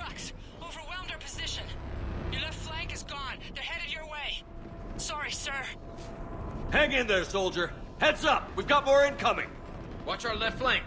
trucks! Overwhelmed our position! Your left flank is gone. They're headed your way. Sorry, sir. Hang in there, soldier. Heads up! We've got more incoming! Watch our left flank.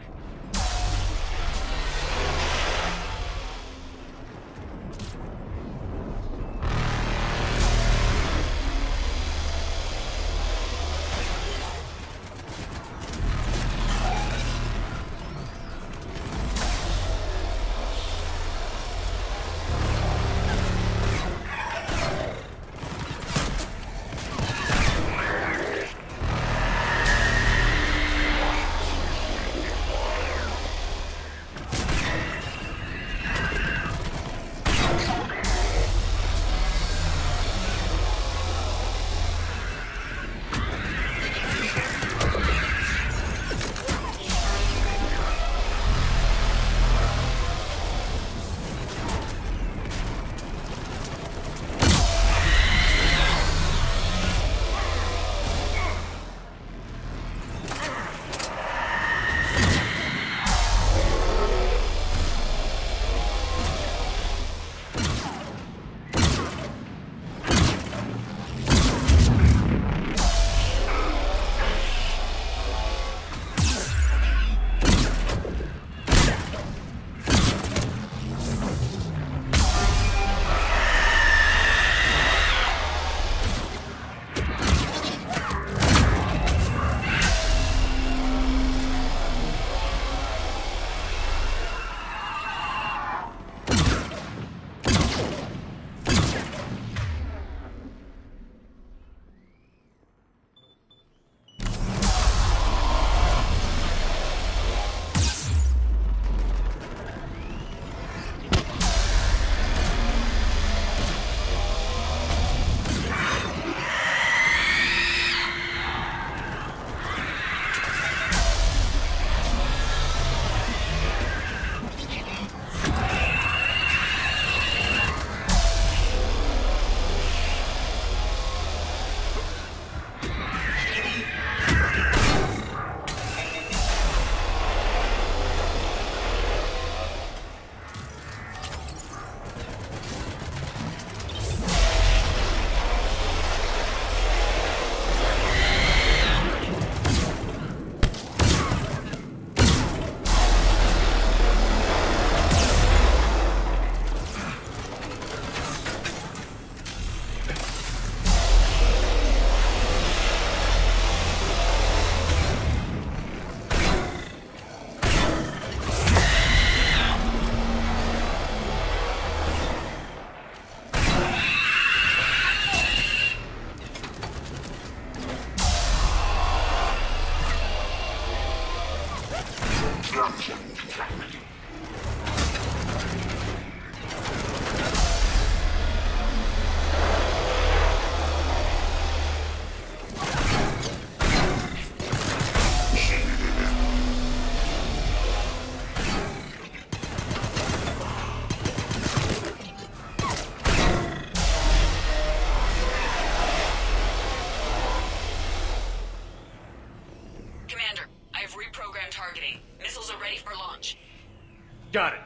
Got it.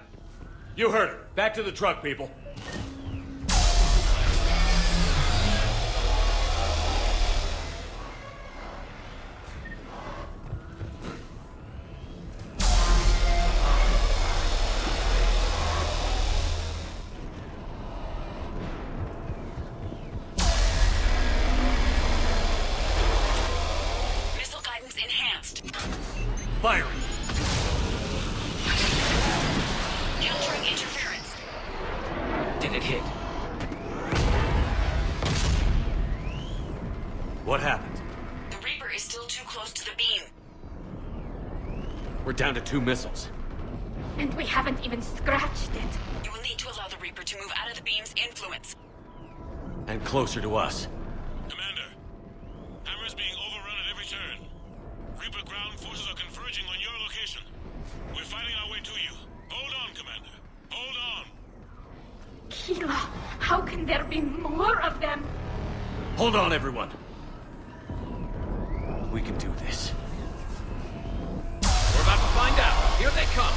You heard it. Back to the truck, people. Missile guidance enhanced. Firing. It hit. What happened? The Reaper is still too close to the beam. We're down to 2 missiles. And we haven't even scratched it. You will need to allow the Reaper to move out of the beam's influence. And closer to us. Commander, Hammer's being overrun at every turn. Reaper ground forces are converging on your location. We're fighting our way to you. Hold on, Commander. Hold on. Kilo, how can there be more of them? Hold on, everyone. We can do this. We're about to find out. Here they come.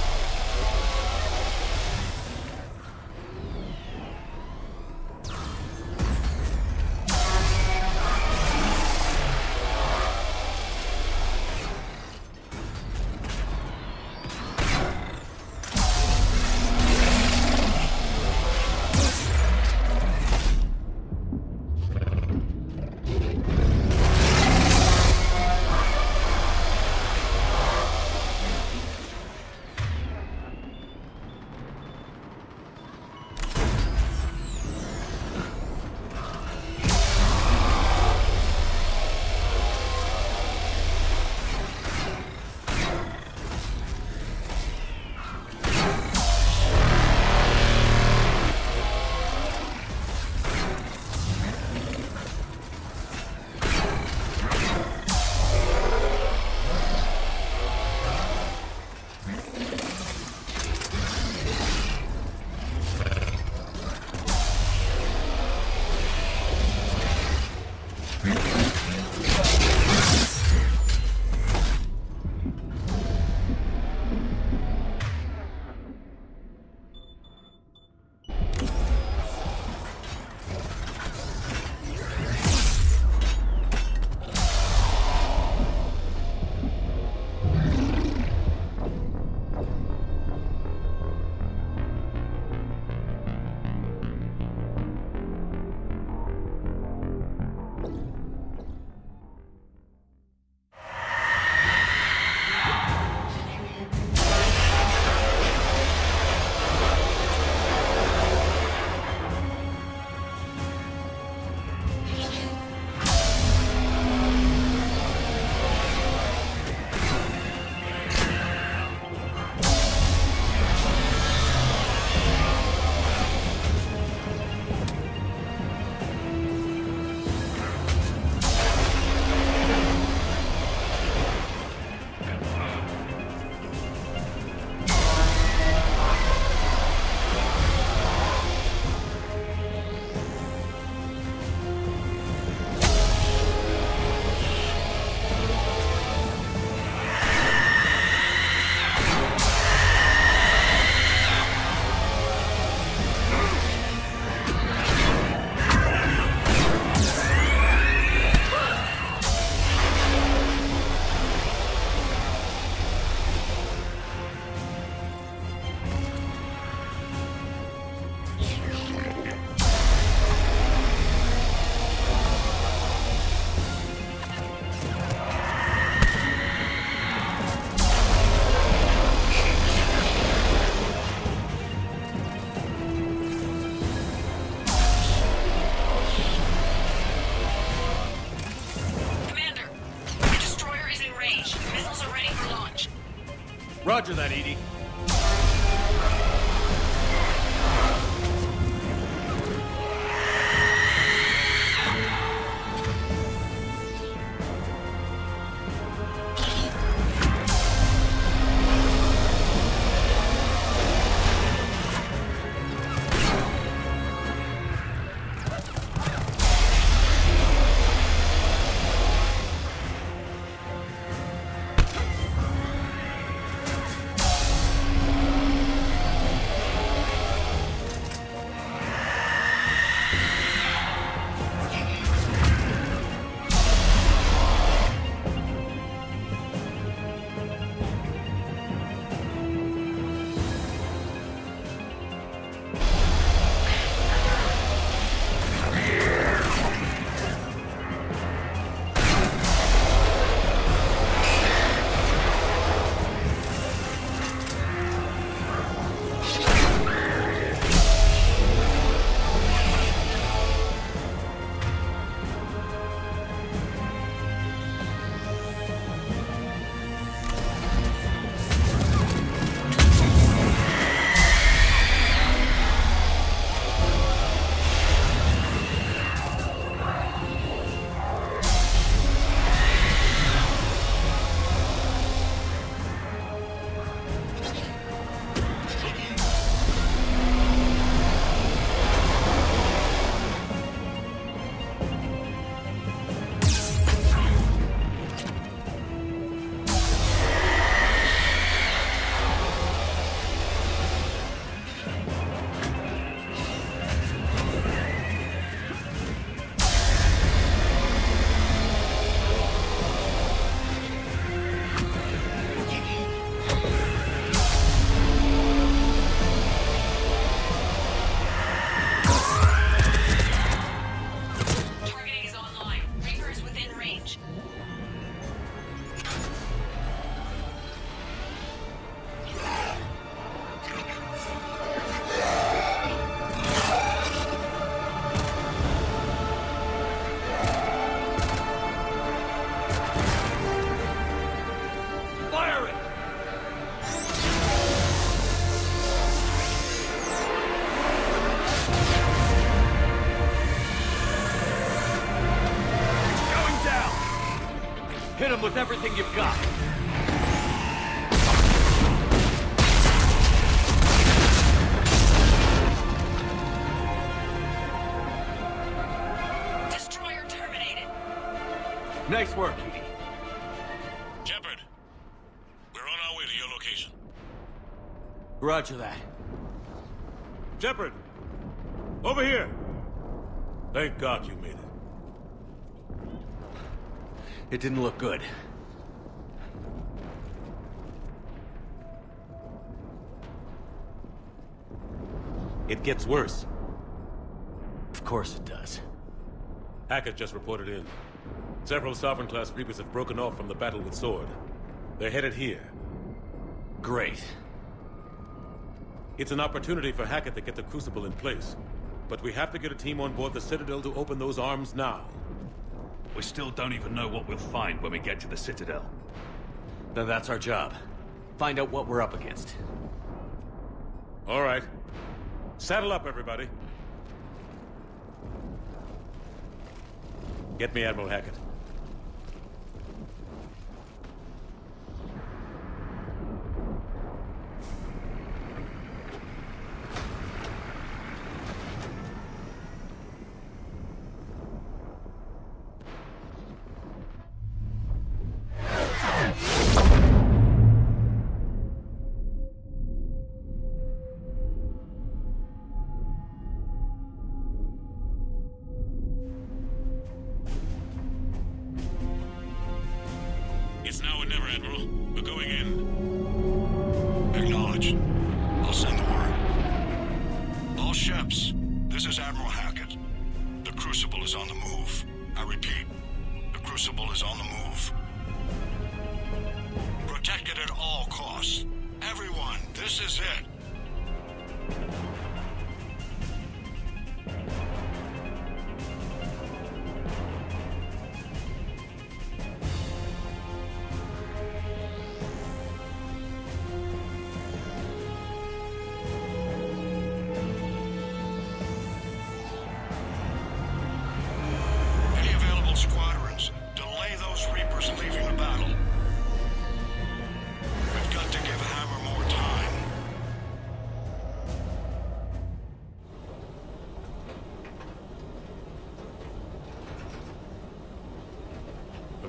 Roger that, Edie. Hit him with everything you've got. Destroyer terminated. Nice work, Edie. Jeppard, we're on our way to your location. Roger that. Jeppard, over here. Thank God you made it. It didn't look good. It gets worse. Of course it does. Hackett just reported in. Several Sovereign-class Reapers have broken off from the battle with S.W.O.R.D. They're headed here. Great. It's an opportunity for Hackett to get the Crucible in place. But we have to get a team on board the Citadel to open those arms now. We still don't even know what we'll find when we get to the Citadel. Then that's our job. Find out what we're up against. All right. Saddle up, everybody. Get me Admiral Hackett. It's now or never, Admiral. We're going in. Acknowledged. I'll send the word. All ships, this is Admiral Hackett. The Crucible is on the move. I repeat, the Crucible is on the move. Protect it at all costs. Everyone, this is it.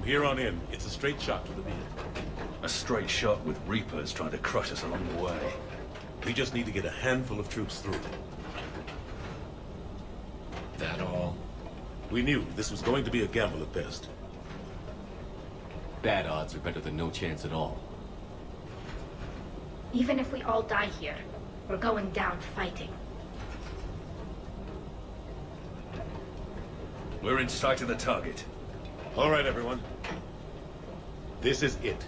From here on in, it's a straight shot to the vehicle. A straight shot with Reapers trying to crush us along the way. We just need to get a handful of troops through. That all? We knew this was going to be a gamble at best. Bad odds are better than no chance at all. Even if we all die here, we're going down fighting. We're in sight of the target. All right, everyone. This is it.